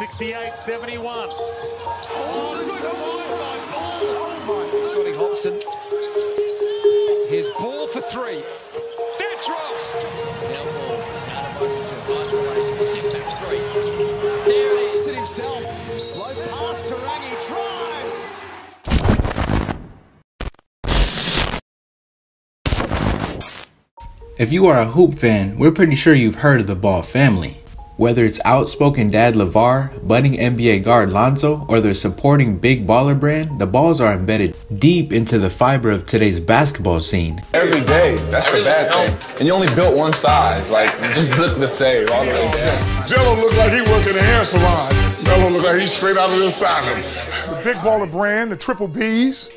68-71. Scotty Hopson. Here's ball for three. That's Ross. Now ball out of isolation. Step back three. There it is. It himself. Blows past Tarangi. Drives. If you are a hoop fan, we're pretty sure you've heard of the Ball family. Whether it's outspoken dad LaVar, budding NBA guard Lonzo, or their supporting big baller brand, the Balls are embedded deep into the fiber of today's basketball scene. Every day, that's the bad thing. And you only built one size, like, you just look the same all the way down. Jello looked like he worked in a hair salon. Jello looked like he's straight out of the asylum. The big baller brand, the triple Bs.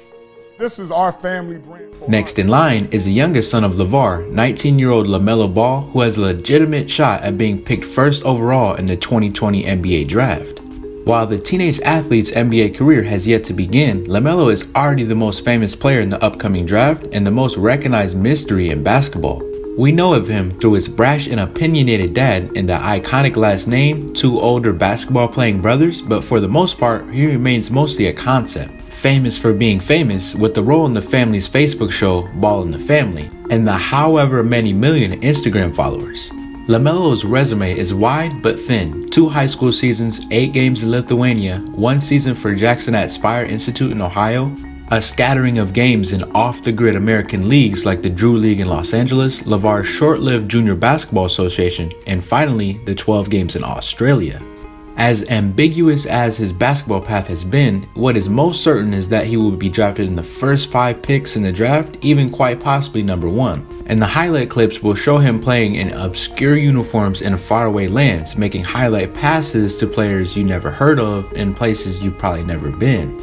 This is our family brand. Next in line is the youngest son of LaVar, 19-year-old LaMelo Ball, who has a legitimate shot at being picked first overall in the 2020 NBA draft. While the teenage athlete's NBA career has yet to begin, LaMelo is already the most famous player in the upcoming draft and the most recognized mystery in basketball. We know of him through his brash and opinionated dad and the iconic last name, two older basketball-playing brothers, but for the most part, he remains mostly a concept. Famous for being famous with the role in the family's Facebook show, Ball in the Family, and the however many million Instagram followers. LaMelo's resume is wide but thin. 2 high school seasons, 8 games in Lithuania, 1 season for Jackson at Spire Institute in Ohio, a scattering of games in off-the-grid American leagues like the Drew League in Los Angeles, LaVar's short-lived Junior Basketball Association, and finally, the 12 games in Australia. As ambiguous as his basketball path has been, what is most certain is that he will be drafted in the first 5 picks in the draft, even quite possibly number 1. And the highlight clips will show him playing in obscure uniforms in faraway lands, making highlight passes to players you never heard of in places you've probably never been.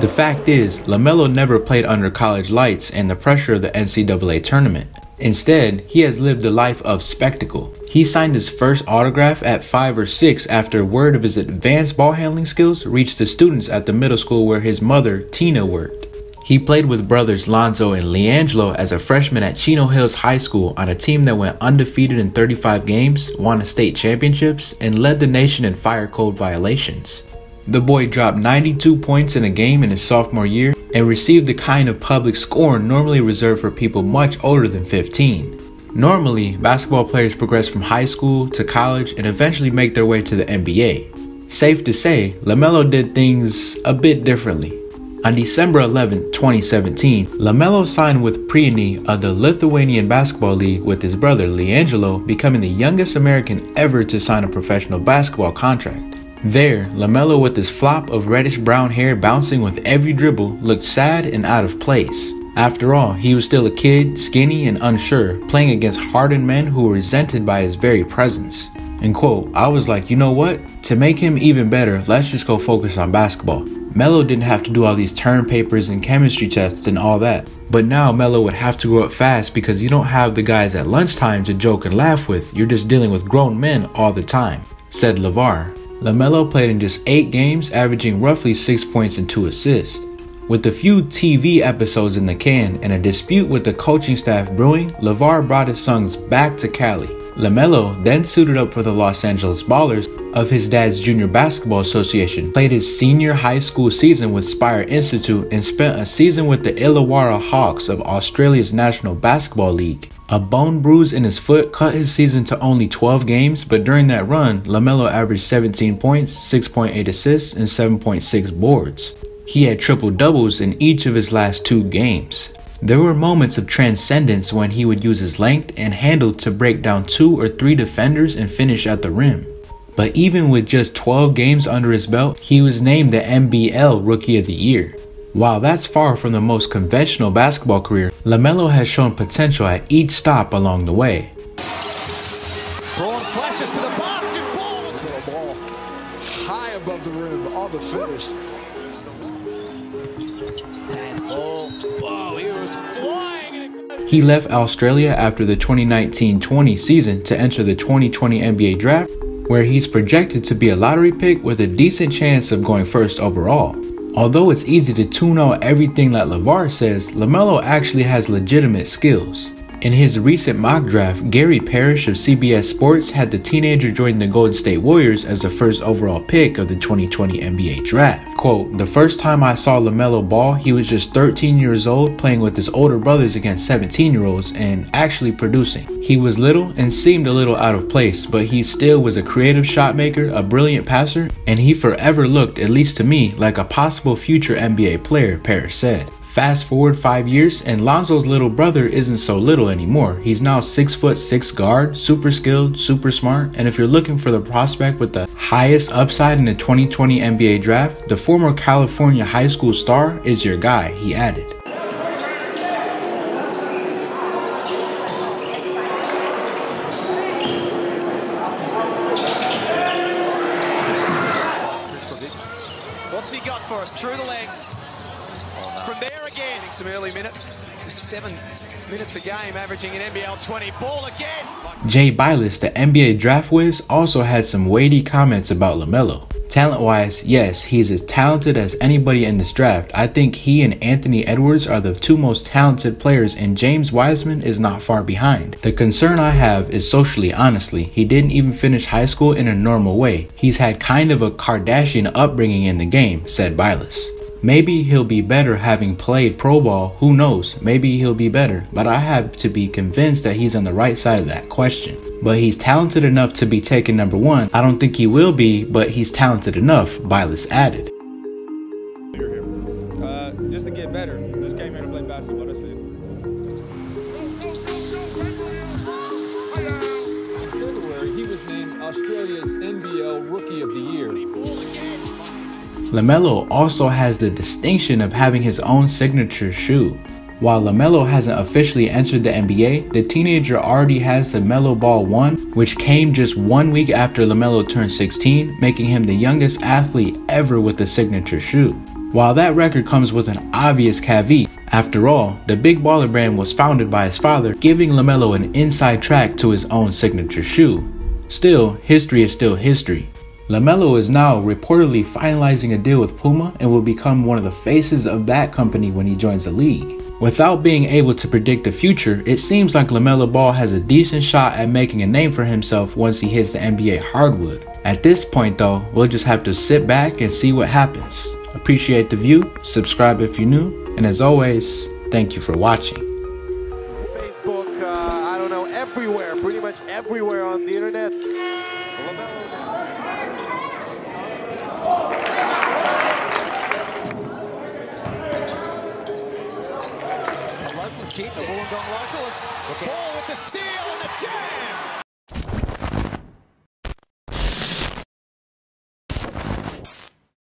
The fact is, LaMelo never played under college lights and the pressure of the NCAA tournament. Instead, he has lived a life of spectacle. He signed his first autograph at 5 or 6 after word of his advanced ball handling skills reached the students at the middle school where his mother, Tina, worked. He played with brothers Lonzo and LiAngelo as a freshman at Chino Hills High School on a team that went undefeated in 35 games, won state championships, and led the nation in fire code violations. The boy dropped 92 points in a game in his sophomore year and received the kind of public scorn normally reserved for people much older than 15. Normally, basketball players progress from high school to college and eventually make their way to the NBA. Safe to say, LaMelo did things a bit differently. On December 11, 2017, LaMelo signed with Prienai of the Lithuanian Basketball League with his brother LiAngelo, becoming the youngest American ever to sign a professional basketball contract. There, LaMelo, with his flop of reddish-brown hair bouncing with every dribble, looked sad and out of place. After all, he was still a kid, skinny and unsure, playing against hardened men who were resented by his very presence. And quote, "I was like, you know what? To make him even better, let's just go focus on basketball." Melo didn't have to do all these term papers and chemistry tests and all that. But now Melo would have to grow up fast because you don't have the guys at lunchtime to joke and laugh with. You're just dealing with grown men all the time, said LaVar. LaMelo played in just 8 games, averaging roughly 6 points and 2 assists. With a few TV episodes in the can and a dispute with the coaching staff brewing, LaVar brought his sons back to Cali. LaMelo then suited up for the Los Angeles Ballers of his dad's Junior Basketball Association, played his senior high school season with Spire Institute, and spent a season with the Illawarra Hawks of Australia's National Basketball League. A bone bruise in his foot cut his season to only 12 games, but during that run, LaMelo averaged 17 points, 6.8 assists, and 7.6 boards. He had triple-doubles in each of his last 2 games. There were moments of transcendence when he would use his length and handle to break down 2 or 3 defenders and finish at the rim. But even with just 12 games under his belt, he was named the NBL Rookie of the Year. While that's far from the most conventional basketball career, LaMelo has shown potential at each stop along the way. Braun flashes to the basketball. Ball high above the rim on the finish. Wow, he was flying. He left Australia after the 2019-20 season to enter the 2020 NBA draft, where he's projected to be a lottery pick with a decent chance of going first overall. Although it's easy to tune out everything that LaVar says, LaMelo actually has legitimate skills. In his recent mock draft, Gary Parrish of CBS Sports had the teenager join the Golden State Warriors as the first overall pick of the 2020 NBA draft. Quote, "The first time I saw LaMelo Ball, he was just 13 years old playing with his older brothers against 17-year-olds and actually producing. He was little and seemed a little out of place, but he still was a creative shotmaker, a brilliant passer, and he forever looked, at least to me, like a possible future NBA player," Parrish said. Fast forward 5 years and Lonzo's little brother isn't so little anymore. He's now 6'6" guard, super skilled, super smart, and if you're looking for the prospect with the highest upside in the 2020 NBA draft, the former California high school star is your guy, he added. What's he got for us? Through the legs. From there again, some early minutes, 7 minutes a game, averaging an NBL 20. Ball again. Jay Bilas, the NBA draft whiz, also had some weighty comments about LaMelo. Talent-wise, yes, he's as talented as anybody in this draft. I think he and Anthony Edwards are the two most talented players, and James Wiseman is not far behind. The concern I have is socially, honestly. He didn't even finish high school in a normal way. He's had kind of a Kardashian upbringing in the game, said Bilas. Maybe he'll be better having played pro ball, who knows, maybe he'll be better, but I have to be convinced that he's on the right side of that question. But he's talented enough to be taken number 1, I don't think he will be, but he's talented enough, Bilas added. Just to get better, just came here to play basketball, that's it. In February, he was named Australia's NBL Rookie of the Year. LaMelo also has the distinction of having his own signature shoe. While LaMelo hasn't officially entered the NBA, the teenager already has the LaMelo Ball 1, which came just 1 week after LaMelo turned 16, making him the youngest athlete ever with a signature shoe. While that record comes with an obvious caveat, after all, the Big Baller brand was founded by his father, giving LaMelo an inside track to his own signature shoe. Still, history is still history. LaMelo is now reportedly finalizing a deal with Puma and will become one of the faces of that company when he joins the league. Without being able to predict the future, it seems like LaMelo Ball has a decent shot at making a name for himself once he hits the NBA hardwood. At this point though, we'll just have to sit back and see what happens. Appreciate the view, subscribe if you're new, and as always, thank you for watching. Facebook, I don't know, everywhere, pretty much everywhere on the internet. Tina, the Wollongong local, is Ball with the steal and the jam!